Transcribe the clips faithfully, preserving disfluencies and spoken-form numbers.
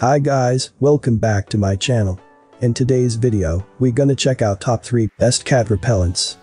Hi guys, welcome back to my channel. In today's video, we gonna check out top three best cat repellents.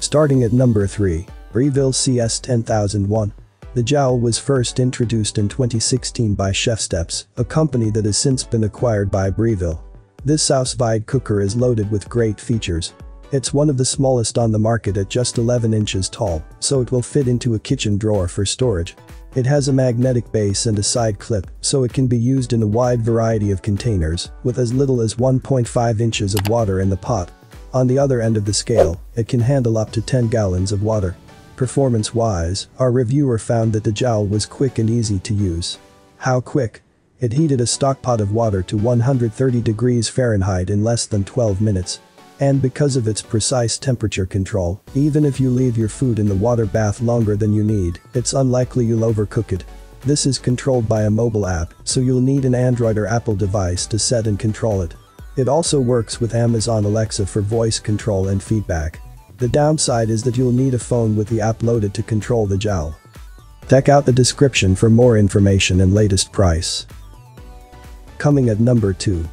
Starting at number three, Breville C S ten thousand one. The Joule was first introduced in twenty sixteen by Chef Steps, a company that has since been acquired by Breville. This sous vide cooker is loaded with great features. It's one of the smallest on the market at just eleven inches tall, so it will fit into a kitchen drawer for storage. It has a magnetic base and a side clip, so it can be used in a wide variety of containers, with as little as one point five inches of water in the pot. On the other end of the scale, it can handle up to ten gallons of water. Performance-wise, our reviewer found that the Joule was quick and easy to use. How quick? It heated a stock pot of water to one hundred thirty degrees Fahrenheit in less than twelve minutes. And because of its precise temperature control, even if you leave your food in the water bath longer than you need, it's unlikely you'll overcook it. This is controlled by a mobile app, so you'll need an Android or Apple device to set and control it. It also works with Amazon Alexa for voice control and feedback. The downside is that you'll need a phone with the app loaded to control the Joule. Check out the description for more information and latest price. Coming at number two.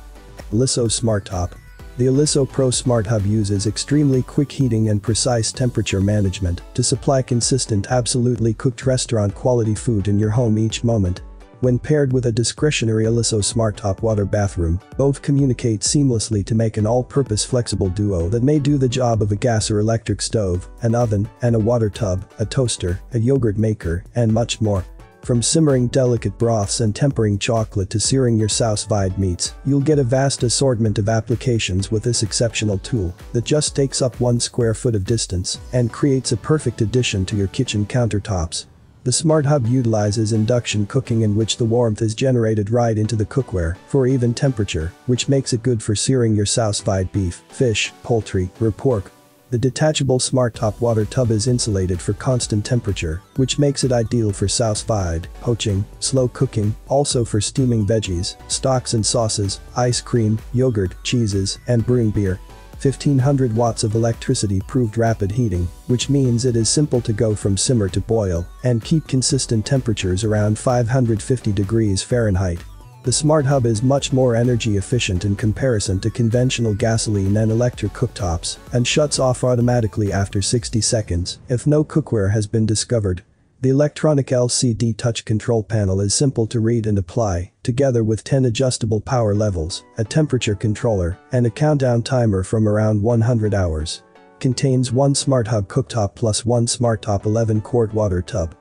Oliso Smart Top. The Oliso Pro Smart Hub uses extremely quick heating and precise temperature management to supply consistent, absolutely cooked restaurant quality food in your home each moment. When paired with a discretionary Oliso Smart Top Water Bathroom, both communicate seamlessly to make an all-purpose flexible duo that may do the job of a gas or electric stove, an oven, and a water tub, a toaster, a yogurt maker, and much more. From simmering delicate broths and tempering chocolate to searing your sous vide meats, you'll get a vast assortment of applications with this exceptional tool that just takes up one square foot of distance and creates a perfect addition to your kitchen countertops. The Smart Hub utilizes induction cooking, in which the warmth is generated right into the cookware for even temperature, which makes it good for searing your sous vide beef, fish, poultry, or pork. The detachable Smart Top water tub is insulated for constant temperature, which makes it ideal for sous vide, poaching, slow cooking, also for steaming veggies, stocks and sauces, ice cream, yogurt, cheeses, and brewing beer. fifteen hundred watts of electricity proved rapid heating, which means it is simple to go from simmer to boil and keep consistent temperatures around five hundred fifty degrees Fahrenheit. The Smart Hub is much more energy efficient in comparison to conventional gasoline and electric cooktops, and shuts off automatically after sixty seconds if no cookware has been discovered. The electronic L C D touch control panel is simple to read and apply, together with ten adjustable power levels, a temperature controller, and a countdown timer from around one hundred hours. Contains one Smart Hub cooktop plus one Smart Top eleven quart water tub.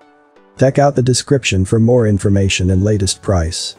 Check out the description for more information and latest price.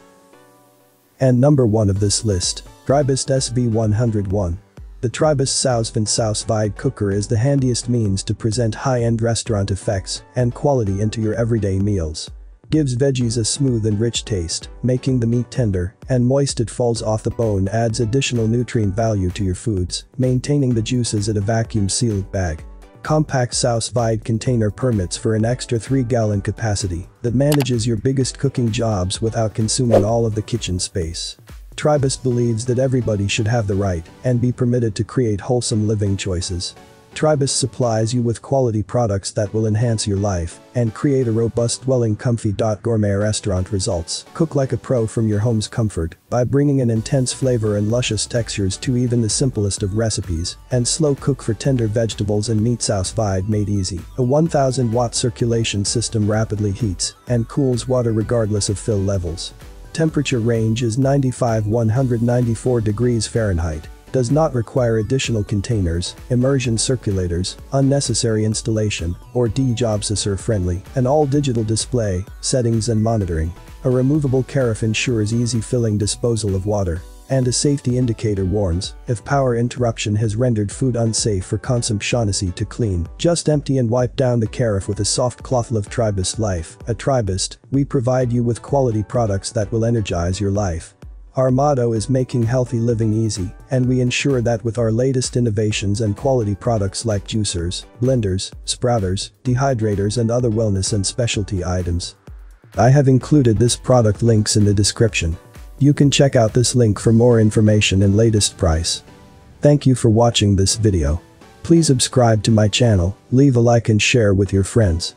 And number one of this list, Tribest S V one oh one. The Tribest Sous Vide Sous Vide Cooker is the handiest means to present high-end restaurant effects and quality into your everyday meals. Gives veggies a smooth and rich taste, making the meat tender and moist. It falls off the bone, adds additional nutrient value to your foods, maintaining the juices at a vacuum-sealed bag. Compact sous vide container permits for an extra three gallon capacity that manages your biggest cooking jobs without consuming all of the kitchen space. Tribest believes that everybody should have the right and be permitted to create wholesome living choices. Tribest supplies you with quality products that will enhance your life and create a robust, dwelling comfy gourmet restaurant results. Cook like a pro from your home's comfort by bringing an intense flavor and luscious textures to even the simplest of recipes, and slow cook for tender vegetables and meat sous vide made easy. A one thousand watt circulation system rapidly heats and cools water regardless of fill levels. Temperature range is ninety-five to one hundred ninety-four degrees Fahrenheit. Does not require additional containers, immersion circulators, unnecessary installation, or dejobsessor friendly, and all digital display, settings and monitoring. A removable carafe ensures easy filling, disposal of water, and a safety indicator warns if power interruption has rendered food unsafe for consumption. To clean, just empty and wipe down the carafe with a soft cloth. Live Tribest life. At Tribest, we provide you with quality products that will energize your life. Our motto is making healthy living easy, and we ensure that with our latest innovations and quality products like juicers, blenders, sprouters, dehydrators, and other wellness and specialty items. I have included this product links in the description. You can check out this link for more information and latest price. Thank you for watching this video. Please subscribe to my channel, leave a like and share with your friends.